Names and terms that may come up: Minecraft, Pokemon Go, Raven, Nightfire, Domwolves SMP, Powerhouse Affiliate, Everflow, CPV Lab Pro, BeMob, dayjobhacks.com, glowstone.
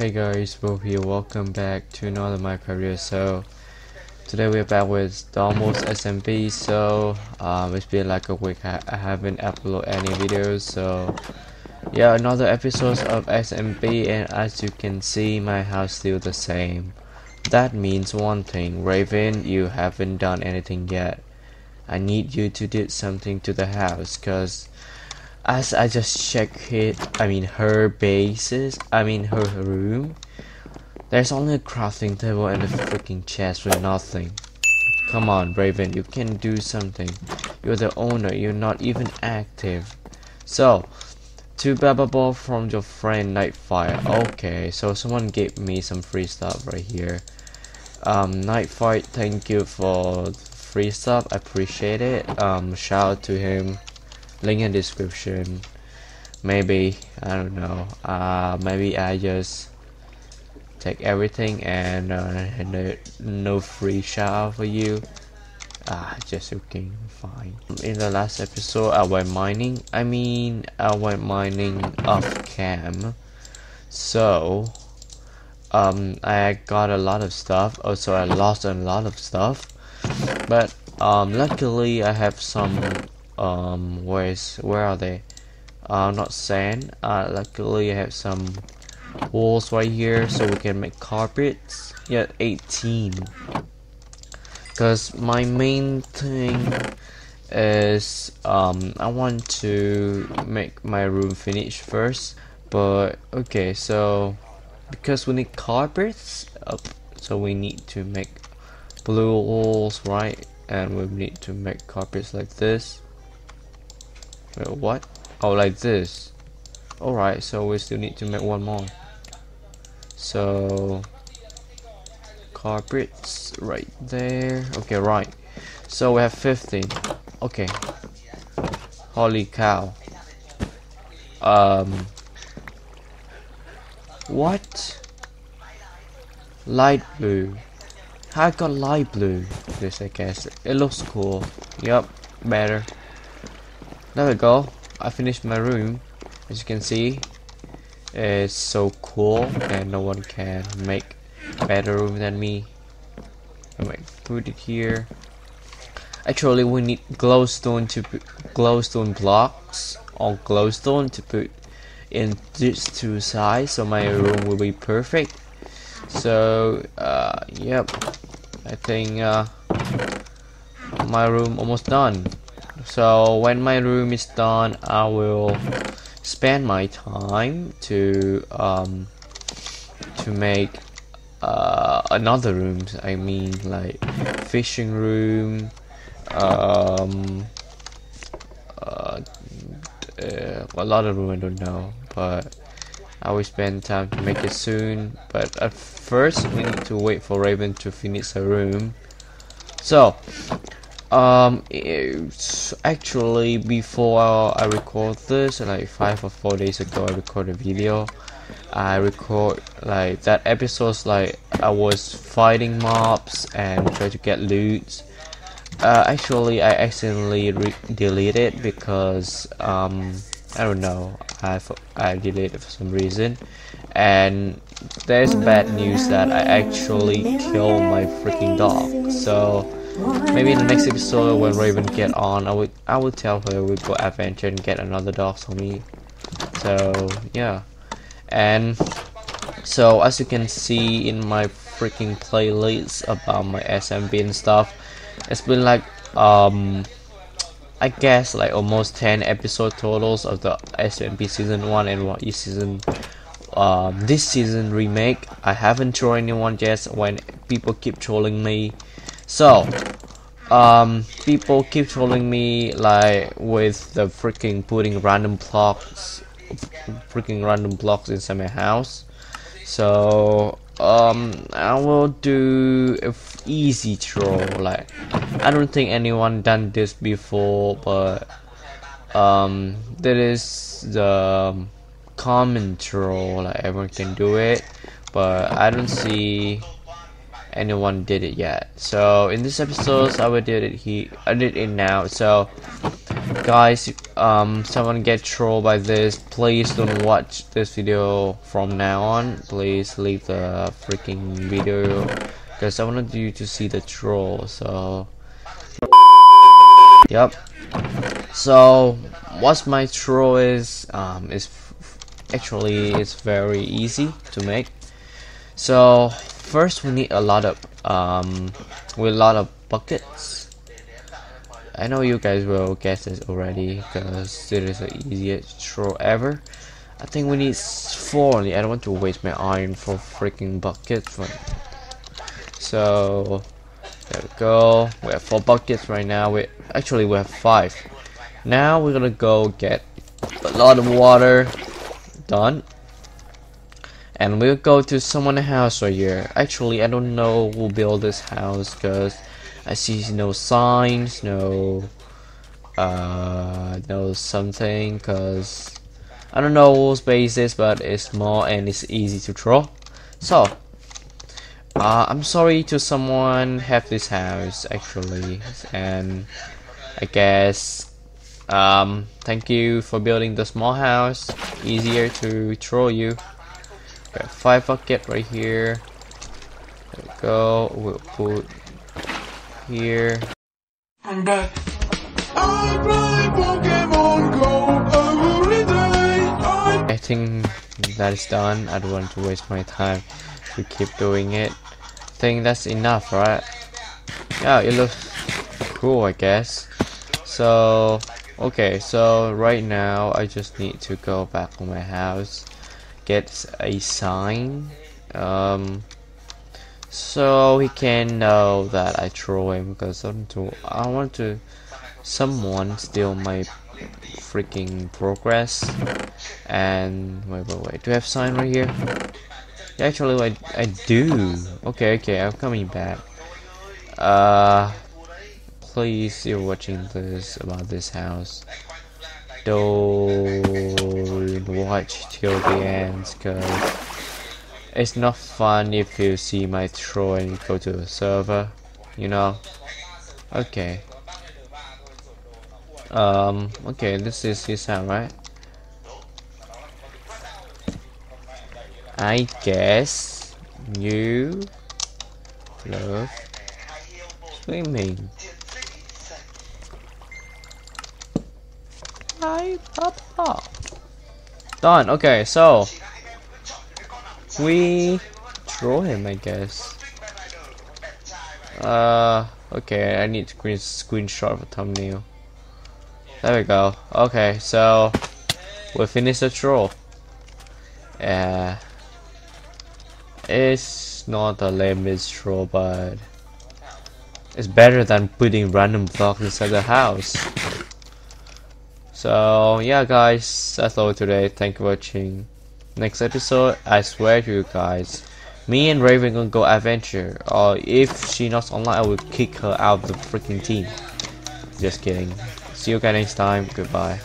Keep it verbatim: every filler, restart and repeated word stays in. Hey guys, Wolf here. Welcome back to another Minecraft video. So today we're back with Domwolves S M P. So um, it's been like a week. I, I haven't uploaded any videos. So yeah, another episode of S M P. And as you can see, my house still the same. That means one thing, Raven. You haven't done anything yet. I need you to do something to the house, cause as I just checked it, I mean her bases, I mean her, her room, there's only a crafting table and a freaking chest with nothing. Come on, Raven, you can do something. You're the owner, you're not even active. So, two baba ball from your friend Nightfire. Okay, so someone gave me some free stuff right here. Um, Nightfire, thank you for free stuff, I appreciate it. Um, shout out to him. Link in description. Maybe I don't know. Uh, maybe I just take everything and uh, no, no free shout out for you. Ah, just joking. Fine. In the last episode, I went mining. I mean, I went mining off cam. So, um, I got a lot of stuff. Also, I lost a lot of stuff. But um, luckily, I have some. Um, where is where are they? Uh, not sand. Uh, luckily I have some walls right here, so we can make carpets. Yeah, eighteen. Cause my main thing is um, I want to make my room finished first. But okay, so because we need carpets, uh, so we need to make blue walls, right? And we need to make carpets like this. Wait, what? Oh, like this. Alright, so we still need to make one more. So, carpets right there. Okay, right. So we have fifteen. Okay. Holy cow. Um. What? Light blue. How I got light blue? This, I guess. It looks cool. Yup, better. There we go, I finished my room. As you can see, it's so cool and no one can make better room than me. Anyway, put it here. Actually, we need glowstone to put glowstone blocks or glowstone to put in these two sides, so my room will be perfect. So uh, yep, I think uh, my room almost done. So when my room is done, I will spend my time to um to make uh another room. I mean, like fishing room, um uh, uh a lot of room. I don't know, but I will spend time to make it soon. But at first, we need to wait for Raven to finish her room. So. Um, it's actually before I record this, like five or four days ago, I recorded a video. I record like that episodes like I was fighting mobs and try to get loot. Uh, actually, I accidentally re deleted it because um, I don't know, I I deleted it for some reason, and there's bad news that I actually killed my freaking dog. So. Maybe in the next episode when Raven get on, I would I would tell her we go adventure and get another dog for me. So yeah, and so as you can see in my freaking playlists about my S M P and stuff, it's been like um I guess like almost ten episode totals of the S M P season one and what is season. Um, this season remake. I haven't trolled anyone yet. When people keep trolling me. So, um, people keep trolling me like with the freaking putting random blocks, freaking random blocks inside my house. So, um, I will do an easy troll. Like, I don't think anyone done this before, but um, that is the common troll. Like everyone can do it, but I don't see. Anyone did it yet. So in this episode I will do it here. I did it now. So guys, um, someone get trolled by this, please don't watch this video from now on. Please leave the freaking video, because I wanted you to see the troll. So, yep. So, what's my troll is um is actually it's very easy to make. So first we need a lot of um with a lot of buckets. I know you guys will guess this already because it is the easiest troll ever. I think we need four only. I don't want to waste my iron for freaking buckets. So there we go. We have four buckets right now. We actually we have five. Now we're gonna go get a lot of water. Done. And we'll go to someone's house right here. Actually, I don't know who built this house because I see no signs, no, uh, no something, cause I don't know what space is, but it's small and it's easy to draw. So, uh, I'm sorry to someone have this house actually, and I guess, um, thank you for building the small house. Easier to draw you. We have five bucket right here. There we go. We'll put. Here. I'm back. I play Pokemon Go every day. I, I think that is done. I don't want to waste my time to keep doing it. I think that's enough, right? Yeah, it looks cool, I guess. So, okay, so right now I just need to go back on my house, get a sign. Um. So he can know that I troll him, because I want to, I want to someone steal my freaking progress. And wait, wait, wait. Do I have sign right here? Actually, I, I do. Okay, okay. I'm coming back. Uh, please, you're watching this about this house. Don't watch till the end, because it's not fun if you see my troll and go to the server, you know. Okay. Um. Okay, this is his sound, right? I guess you love swimming. Hi, Papa. Done. Okay, so we draw him, I guess. Uh, okay, I need to green screenshot of a thumbnail. There we go. Okay, so we finished the troll. Uh, it's not the lamest troll, but it's better than putting random blocks inside the house. So yeah, guys, that's all today. Thank you for watching. Next episode, I swear to you guys, me and Raven gonna go adventure, or uh, if she not online, I will kick her out of the freaking team. Just kidding. See you guys next time. Goodbye.